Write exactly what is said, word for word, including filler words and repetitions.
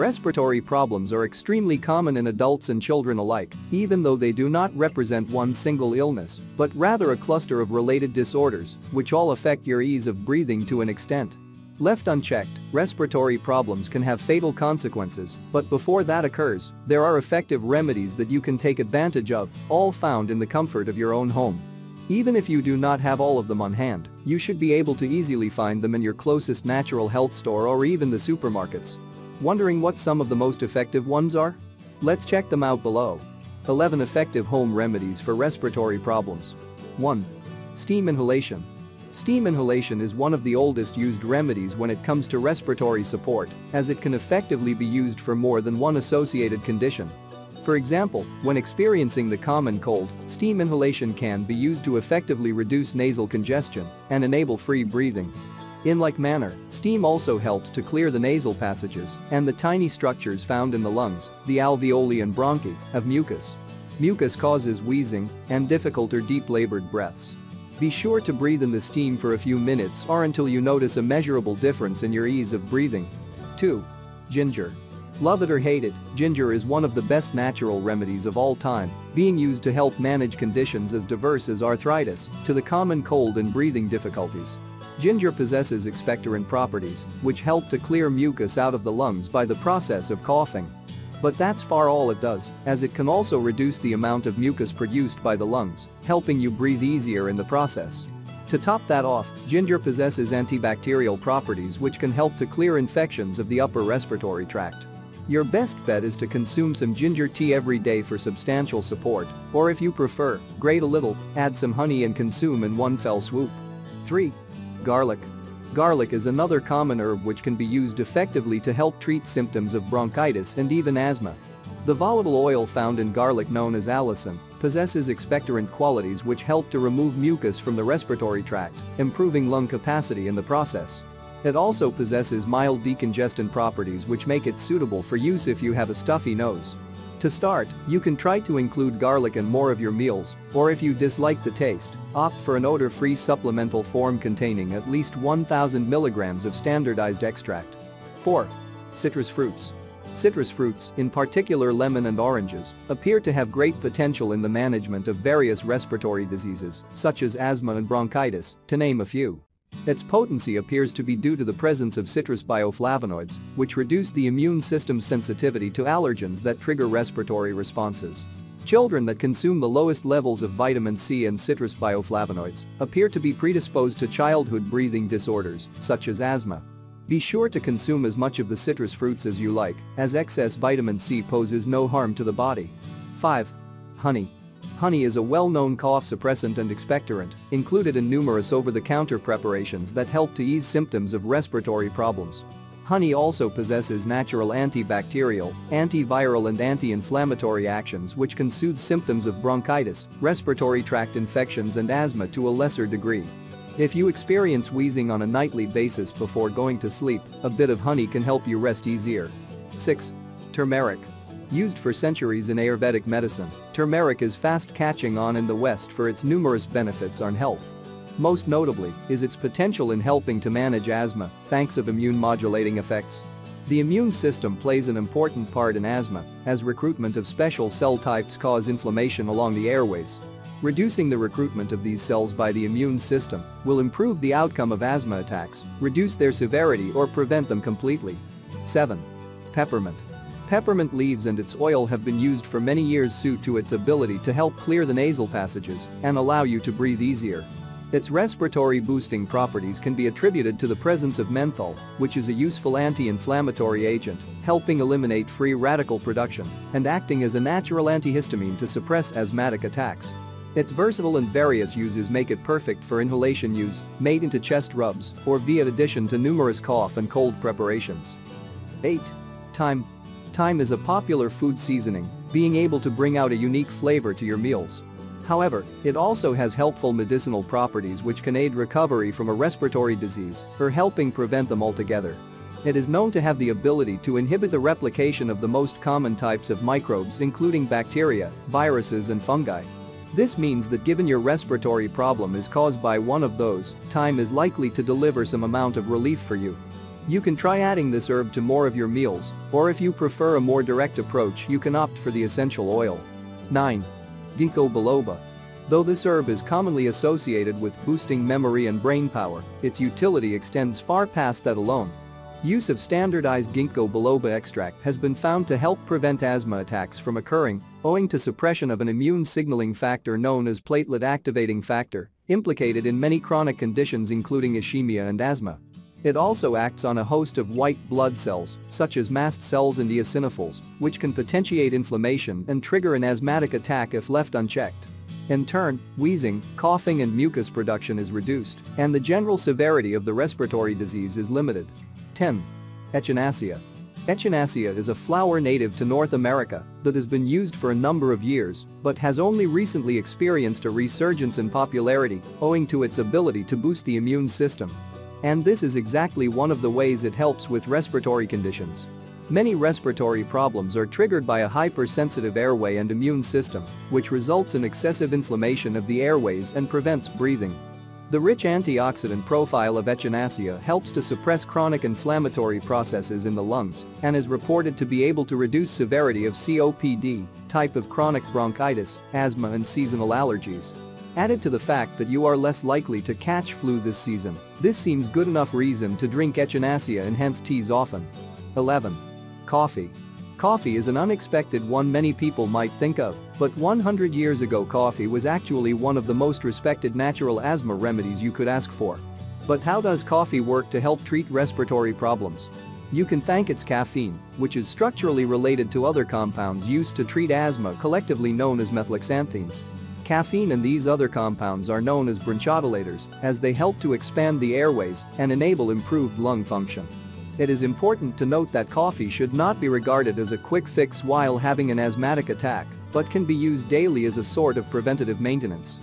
Respiratory problems are extremely common in adults and children alike, even though they do not represent one single illness, but rather a cluster of related disorders, which all affect your ease of breathing to an extent. Left unchecked, respiratory problems can have fatal consequences, but before that occurs, there are effective remedies that you can take advantage of, all found in the comfort of your own home. Even if you do not have all of them on hand, you should be able to easily find them in your closest natural health store or even the supermarkets. Wondering what some of the most effective ones are? Let's check them out below. eleven Effective Home Remedies for Respiratory Problems. one. Steam Inhalation. Steam inhalation is one of the oldest used remedies when it comes to respiratory support, as it can effectively be used for more than one associated condition. For example, when experiencing the common cold, steam inhalation can be used to effectively reduce nasal congestion and enable free breathing. In like manner, steam also helps to clear the nasal passages and the tiny structures found in the lungs, the alveoli and bronchi, of mucus. Mucus causes wheezing and difficult or deep labored breaths. Be sure to breathe in the steam for a few minutes or until you notice a measurable difference in your ease of breathing. two. Ginger. Love it or hate it, ginger is one of the best natural remedies of all time, being used to help manage conditions as diverse as arthritis to the common cold and breathing difficulties. Ginger possesses expectorant properties, which help to clear mucus out of the lungs by the process of coughing. But that's far all it does, as it can also reduce the amount of mucus produced by the lungs, helping you breathe easier in the process. To top that off, ginger possesses antibacterial properties which can help to clear infections of the upper respiratory tract. Your best bet is to consume some ginger tea every day for substantial support, or if you prefer, grate a little, add some honey and consume in one fell swoop. three. Garlic. Garlic is another common herb which can be used effectively to help treat symptoms of bronchitis and even asthma. The volatile oil found in garlic, known as allicin, possesses expectorant qualities which help to remove mucus from the respiratory tract, improving lung capacity in the process. It also possesses mild decongestant properties which make it suitable for use if you have a stuffy nose. To start, you can try to include garlic in more of your meals, or if you dislike the taste, opt for an odor-free supplemental form containing at least one thousand milligrams of standardized extract. four. Citrus fruits. Citrus fruits, in particular lemon and oranges, appear to have great potential in the management of various respiratory diseases, such as asthma and bronchitis, to name a few. Its potency appears to be due to the presence of citrus bioflavonoids, which reduce the immune system's sensitivity to allergens that trigger respiratory responses. Children that consume the lowest levels of vitamin C and citrus bioflavonoids appear to be predisposed to childhood breathing disorders, such as asthma. Be sure to consume as much of the citrus fruits as you like, as excess vitamin C poses no harm to the body. five. Honey. Honey is a well-known cough suppressant and expectorant, included in numerous over-the-counter preparations that help to ease symptoms of respiratory problems. Honey also possesses natural antibacterial, antiviral and anti-inflammatory actions which can soothe symptoms of bronchitis, respiratory tract infections and asthma to a lesser degree. If you experience wheezing on a nightly basis before going to sleep, a bit of honey can help you rest easier. six. Turmeric. Used for centuries in Ayurvedic medicine, turmeric is fast catching on in the West for its numerous benefits on health. Most notably is its potential in helping to manage asthma, thanks to immune modulating effects. The immune system plays an important part in asthma, as recruitment of special cell types cause inflammation along the airways. Reducing the recruitment of these cells by the immune system will improve the outcome of asthma attacks, reduce their severity or prevent them completely. seven. Peppermint. Peppermint leaves and its oil have been used for many years due to its ability to help clear the nasal passages and allow you to breathe easier. Its respiratory boosting properties can be attributed to the presence of menthol, which is a useful anti-inflammatory agent, helping eliminate free radical production and acting as a natural antihistamine to suppress asthmatic attacks. Its versatile and various uses make it perfect for inhalation use, made into chest rubs or via addition to numerous cough and cold preparations. eight. Thyme. Thyme is a popular food seasoning, being able to bring out a unique flavor to your meals. However, it also has helpful medicinal properties which can aid recovery from a respiratory disease or helping prevent them altogether. It is known to have the ability to inhibit the replication of the most common types of microbes, including bacteria, viruses and fungi. This means that given your respiratory problem is caused by one of those, thyme is likely to deliver some amount of relief for you. You can try adding this herb to more of your meals, or if you prefer a more direct approach, you can opt for the essential oil. nine. Ginkgo biloba. Though this herb is commonly associated with boosting memory and brain power, its utility extends far past that alone. Use of standardized ginkgo biloba extract has been found to help prevent asthma attacks from occurring, owing to suppression of an immune signaling factor known as platelet-activating factor, implicated in many chronic conditions including ischemia and asthma. It also acts on a host of white blood cells, such as mast cells and eosinophils, which can potentiate inflammation and trigger an asthmatic attack if left unchecked. In turn, wheezing, coughing and mucus production is reduced, and the general severity of the respiratory disease is limited. ten. Echinacea. Echinacea is a flower native to North America that has been used for a number of years but has only recently experienced a resurgence in popularity owing to its ability to boost the immune system. And this is exactly one of the ways it helps with respiratory conditions. Many respiratory problems are triggered by a hypersensitive airway and immune system, which results in excessive inflammation of the airways and prevents breathing. The rich antioxidant profile of Echinacea helps to suppress chronic inflammatory processes in the lungs and is reported to be able to reduce severity of C O P D, type of chronic bronchitis, asthma and seasonal allergies. Added to the fact that you are less likely to catch flu this season, this seems good enough reason to drink Echinacea enhanced teas often. eleven. Coffee. Coffee is an unexpected one many people might think of, but one hundred years ago coffee was actually one of the most respected natural asthma remedies you could ask for. But how does coffee work to help treat respiratory problems? You can thank its caffeine, which is structurally related to other compounds used to treat asthma collectively known as methylxanthines. Caffeine and these other compounds are known as bronchodilators, as they help to expand the airways and enable improved lung function. It is important to note that coffee should not be regarded as a quick fix while having an asthmatic attack, but can be used daily as a sort of preventative maintenance.